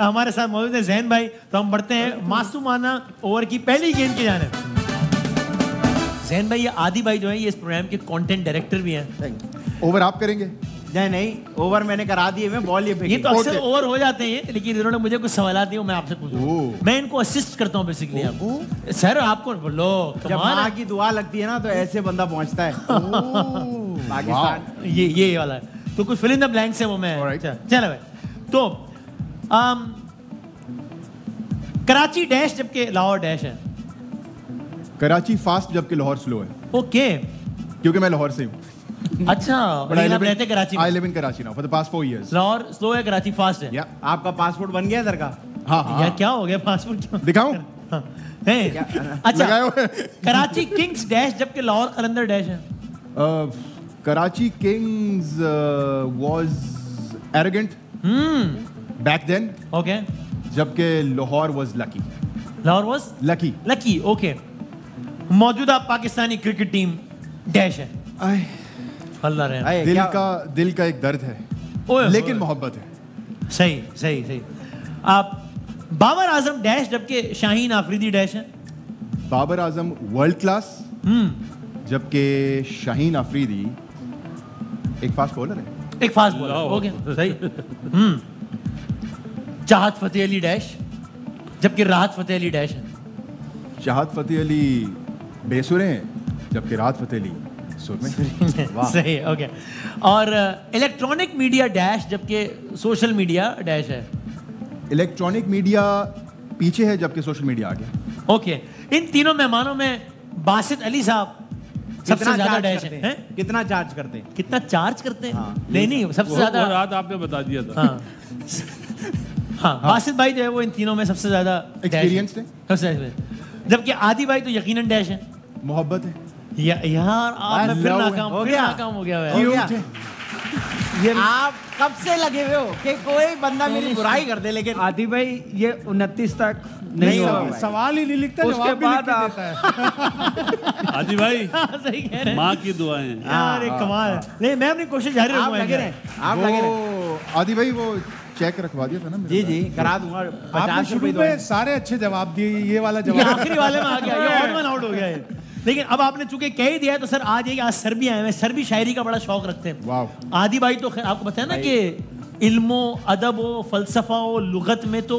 हमारे साथ मौजूद है जहन भाई। तो हम बढ़ते हैं मासूमाना ओवर की पहली गेंद की जाने। जहन भाई, ये आदि भाई जो है ये इस प्रोग्राम के कंटेंट डायरेक्टर भी हैं। ओवर आप करेंगे? नहीं, ओवर मैंने करा दिए। मैं बॉल ये तो अक्सर ओवर हो जाते हैं, लेकिन इन्होंने मुझे कुछ सवाल दिए, मैं आपसे पूछूं। मैं इनको असिस्ट करता हूं बेसिकली। आपको सर, आपको बोलो, जब मां की दुआ लगती है ना तो ऐसे बंदा पहुंचता है पाकिस्तान। ये वाला है। तो कुछ फिल इन द ब्लैंक्स है वो मैं। चलो भाई, तो कराची डैश जबकि लाहौर डैश है, कराची फास्ट जबकि लाहौर स्लो है। ओके, क्योंकि मैं लाहौर से हूँ। अच्छा, आप रहते कराची में? I live in Karachi now for the past 4 years. Lahore slow है, कराची फास्ट है। yeah. आपका पासपोर्ट बन गया इधर का? हाँ। यार क्या हो गया पासपोर्ट? दिखाऊं? अच्छा, कराची किंग्स डैश जबकि लाहौर कलंदर डैश है। Karachi kings was arrogant back then. Okay. जबकि Lahore was lucky. Lahore was lucky. Lucky. Okay. मौजूदा पाकिस्तानी क्रिकेट टीम डैश है। दिल का एक दर्द है, लेकिन मोहब्बत है। सही सही सही। आप बाबर आजम डैश जबकि शाहीन आफरीदी डैश है। बाबर आजम वर्ल्ड क्लास जबकि शाहीन आफरीदी एक फास्ट बॉलर है। एक फास्ट बॉलर, ओके सही। चाहत फतेह अली डैश जबकि राहत फतेह अली डैश है। चाहत फतेह अली बेसुरे हैं जबकि राहत फतेह अली सही। ओके। और इलेक्ट्रॉनिक मीडिया डैश जबकि सोशल मीडिया डैश है। इलेक्ट्रॉनिक मीडिया पीछे है जबकि सोशल मीडिया आगे। ओके। इन तीनों मेहमानों में बासित अली साहब सबसे ज्यादा डैश हैं। कितना चार्ज करते हैं? कितना चार्ज करते हैं? हाँ। नहीं, सबसे ज्यादा रात आपने बता दिया था। हाँ, बासित भाई जो है वो इन तीनों में सबसे ज्यादा एक्सपीरियंस्ड है, सबसे ज्यादा। जबकि आदि भाई तो यकीनन डैश है, मोहब्बत है। यार आप नाकाम हो गया है। ये आप कब से लगे हुए हो कि कोई बंदा मेरी बुराई कर दे, लेकिन आदि भाई ये 29 तक नहीं सवाल ही नहीं लिखता, उसके बाद आता है। आदि भाई सही कह रहे हैं, माँ की दुआएं। यार एक कमाल है। नहीं, मैं अपनी कोशिश जारी रखूंगा। आदि भाई वो चेक रखवा दिया था ना? जी जी, करा दूंगा। 50 रुपए। सारे अच्छे जवाब दिए, ये वाला जवाब आखिरी वाले में आ गया, ये ऑड वन आउट हो गया। लेकिन अब आपने चूंकि कह ही दिया है तो सर आज सर भी आए हैं। सर भी शायरी का बड़ा शौक रखते हैं। आदि भाई तो आपको पता है ना कि इल्मो अदब हो, फलसफा हो, लुगत में तो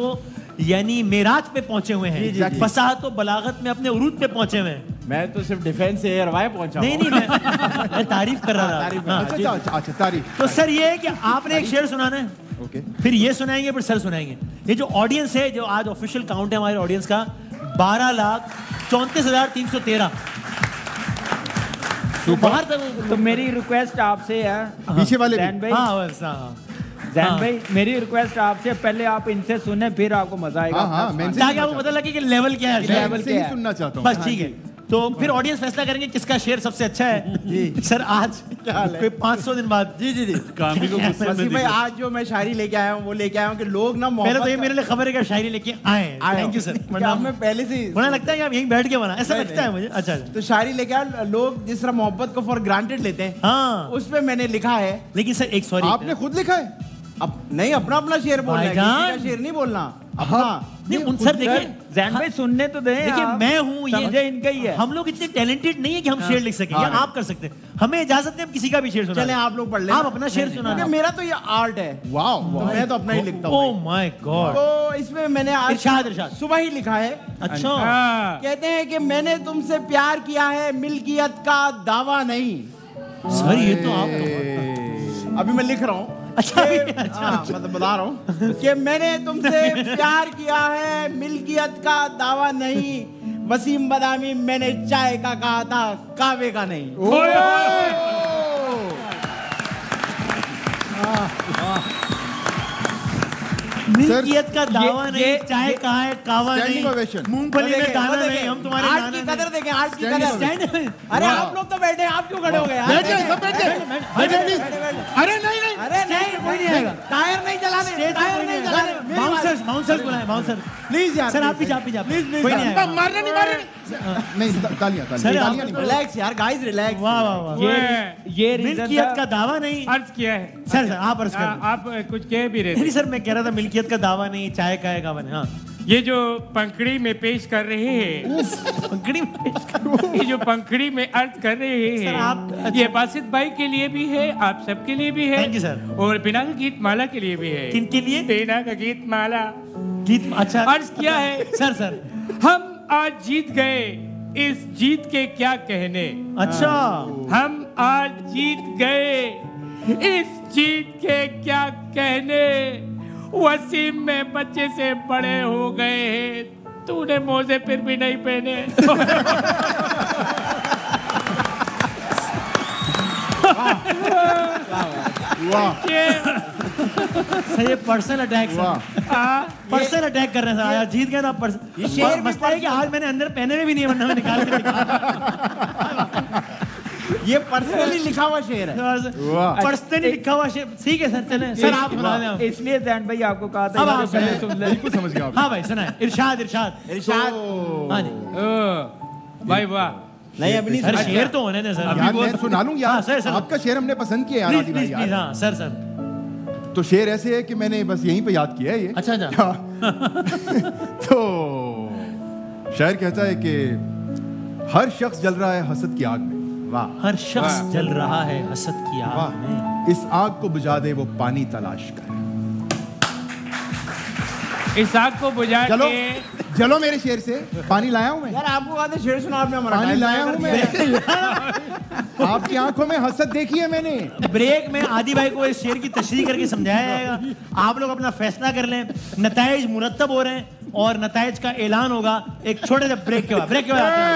यानी मेराज पे पहुंचे हुए हैं, फसाहत तो बलागत में अपने उरूज पे पहुंचे हुए हैं। मैं तो सिर्फ डिफेंस एयर वाई पहुंचा। नहीं, मैं तारीफ कर रहा था। अच्छा, तारीफ। तो सर ये है कि आपने एक शेर सुनाना है, फिर ये सुनाएंगे, फिर सर सुनाएंगे। ये जो ऑडियंस है, जो आज ऑफिशियल काउंट है हमारे ऑडियंस का 12,34,313। तो मेरी रिक्वेस्ट आपसे है पीछे वाले भाई। जैन भाई, मेरी रिक्वेस्ट आपसे, पहले आप इनसे सुने फिर आपको मजा आएगा। ताकि आपको पता लगे कि लेवल क्या है। लेवल से ही सुनना चाहता हूं बस। ठीक है, तो फिर ऑडियंस फैसला करेंगे किसका शेर सबसे अच्छा है। जी सर, आज 500 दिन बाद। जी जी जी, भाई आज जो मैं शायरी लेके आया हूँ वो लेके आया हूँ कि लोग ना मोहब्बत। तो ये मेरे लिए खबर है कि शायरी लेके आए। Thank you sir. मैं पहले से मुझे लगता है कि आप यहीं बैठ के बना, ऐसा लगता है मुझे। अच्छा, तो शायरी लेके आया। लोग जिस तरह मोहब्बत को फॉर ग्रांटेड लेते हैं, हाँ, उस पर मैंने लिखा है। लेकिन सर एक सॉरी, आपने खुद लिखा है? अब नहीं, अपना शेर बोलना है, शेर नहीं बोलना। हाँ, नहीं उन सर देखिए जैन भाई सुनने तो दें। देखिए मैं हूँ, ये इनका ही है। हम लोग इतने टैलेंटेड नहीं है कि हम शेर लिख सकें। आप कर सकते हैं, हमें इजाजत है, हम किसी का भी शेर सुना। चलें आप लोग पढ़ लें, आप अपना शेर सुना। मेरा तो ये आर्ट है। वाओ, मैं तो अपना ही लिखता हूँ। Oh my god. तो इसमें मैंने इरशाद सुबह ही लिखा है। अच्छा, कहते हैं कि मैंने तुमसे प्यार किया है, मिल्कियत का दावा नहीं। सर ये तो आप अभी मैं लिख रहा हूँ। अच्छा, मतलब बता रहा हूँ कि मैंने तुमसे प्यार किया है, मिल्कियत का दावा नहीं। वसीम बदामी, मैंने चाय का कहा था, कावे का नहीं। मिल्कियत का दावा नहीं, चाय का है, कावा नहीं, मूंगफली में दाना नहीं। हम तुम्हारे आर्ट की कदर देखें, आर्ट की कदर। अरे आप लोग तो बैठे, आप क्यों खड़े हो गए? अरे नहीं, टायर नहीं चलाने, टायर नहीं चलाने। बाउंसर्स बाउंसर्स बुलाएं बाउंसर्स प्लीज यार सर आप प्लीज प्लीज कोई नहीं है नहीं तालियां तालियां रिलैक्स यार गाइस रिलैक्स वाह वाह वाह ये मिल्कियत का दावा नहीं अर्ज किया है सर आप अर्ज कर आप कुछ कह भी रहे नहीं सर मैं कह रहा था मिल्कियत का दावा नहीं चाय का है गावन हां ये जो पंखड़ी में पेश कर रहे हैं पंखड़ी में पेश कर ये जो पंखड़ी में अर्ज कर रहे हैं अच्छा। ये बासित भाई के लिए भी है आप सबके लिए भी है थैंक यू सर और बिना का गीत माला के लिए भी है किनके लिए बिना का गीत माला गीत अच्छा अर्ज किया है सर सर हम आज जीत गए इस जीत के क्या कहने अच्छा हम आज जीत गए इस जीत के क्या कहने वसीम में बच्चे से बड़े हो गए हैं तूने मोजे फिर भी नहीं पहने सही पर्सनल अटैक पर्सनल अटैक कर रहे हैं सर जीत गए तो आप पर्सनल मसला है कि आज मैंने अंदर पहने में भी नहीं वरना मैं निकाल के ये पर्सनली लिखा हुआ शेर है पर्सनली लिखा हुआ शेर ठीक है सर चलें सर आप बता दें इसलिए जैन भाई आपको कहा था अब आप पहले सुन लें बिल्कुल समझ गया आप हाँ भाई सुनाए इरशाद इरशाद इरशाद हाँ जी भाई वाह नहीं अब नहीं सर शेर तो होने दें सर यार मैं सुना लूँ यार आपका शेर हमने पसंद किया यार आदि भाई हाँ सर सर तो शेर ऐसे है कि मैंने बस यहीं पे याद किया है ये अच्छा अच्छा तो शायर कहता है कि हर शख्स जल रहा है हसद की आग में हर शख्स जल रहा है हसद की आग में इस आग को बुझा दे वो पानी तलाश कर इस आग को बुझा चलो चलो मेरे शेर से पानी लाया हूँ मैं यार आपको कहा था शेर सुना आपने हमारा पानी लाया हूँ मैं आपकी आंखों में हसद देखी है मैंने ब्रेक में आदि भाई को इस शेर की तशरीह करके समझाया जाएगा आप लोग अपना फैसला कर लें नताइज मुरतब हो रहे हैं और नताइज का ऐलान होगा एक छोटे से ब्रेक के बाद